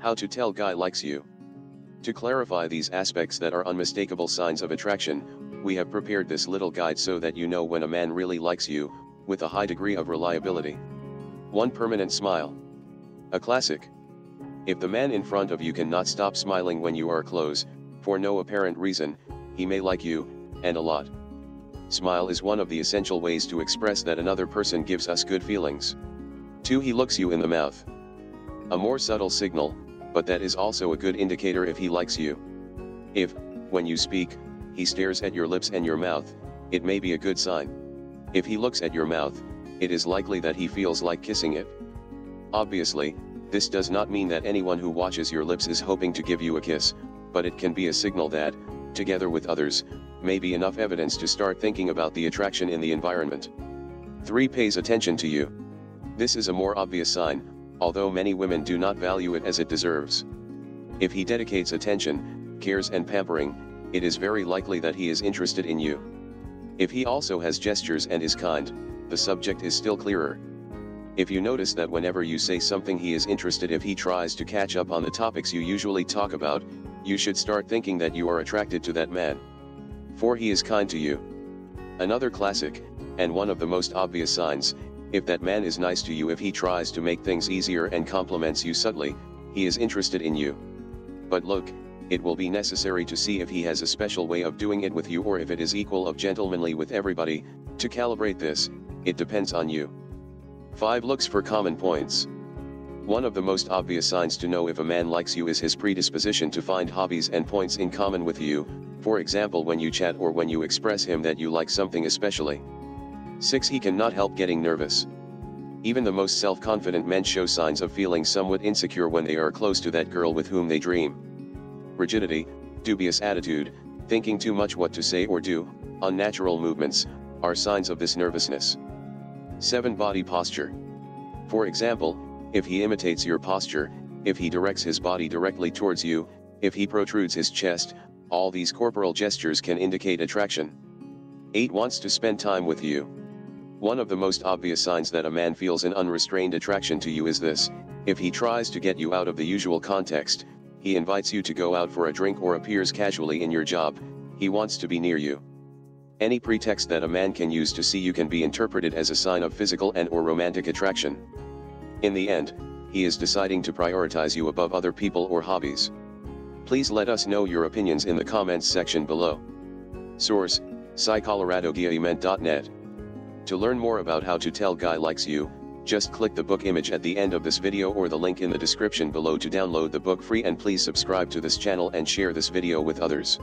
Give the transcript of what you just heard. How to tell guy likes you. To clarify these aspects that are unmistakable signs of attraction, we have prepared this little guide so that you know when a man really likes you, with a high degree of reliability. 1. Permanent smile. A classic. If the man in front of you cannot stop smiling when you are close, for no apparent reason, he may like you, and a lot. Smile is one of the essential ways to express that another person gives us good feelings. 2. He looks you in the mouth. A more subtle signal, but that is also a good indicator if he likes you. If, when you speak, he stares at your lips and your mouth, it may be a good sign. If he looks at your mouth, it is likely that he feels like kissing it. Obviously, this does not mean that anyone who watches your lips is hoping to give you a kiss, but it can be a signal that, together with others, may be enough evidence to start thinking about the attraction in the environment. 3. Pays attention to you. This is a more obvious sign, although many women do not value it as it deserves. If he dedicates attention, cares and pampering, it is very likely that he is interested in you. If he also has gestures and is kind, the subject is still clearer. If you notice that whenever you say something he is interested, if he tries to catch up on the topics you usually talk about, you should start thinking that you are attracted to that man. 4. He is kind to you. Another classic, and one of the most obvious signs. If that man is nice to you, if he tries to make things easier and compliments you subtly, he is interested in you. But look, it will be necessary to see if he has a special way of doing it with you or if it is equal of gentlemanly with everybody. To calibrate this, it depends on you. 5. Looks for common points. One of the most obvious signs to know if a man likes you is his predisposition to find hobbies and points in common with you, for example when you chat or when you express him that you like something especially. 6. He cannot help getting nervous. Even the most self-confident men show signs of feeling somewhat insecure when they are close to that girl with whom they dream. Rigidity, dubious attitude, thinking too much what to say or do, unnatural movements, are signs of this nervousness. 7. Body posture. For example, if he imitates your posture, if he directs his body directly towards you, if he protrudes his chest, all these corporal gestures can indicate attraction. 8. Wants to spend time with you. One of the most obvious signs that a man feels an unrestrained attraction to you is this: if he tries to get you out of the usual context, he invites you to go out for a drink or appears casually in your job, he wants to be near you. Any pretext that a man can use to see you can be interpreted as a sign of physical and/or romantic attraction. In the end, he is deciding to prioritize you above other people or hobbies. Please let us know your opinions in the comments section below. Source: psycholoradoguillemette.net. To learn more about how to tell guy likes you, just click the book image at the end of this video or the link in the description below to download the book free, and please subscribe to this channel and share this video with others.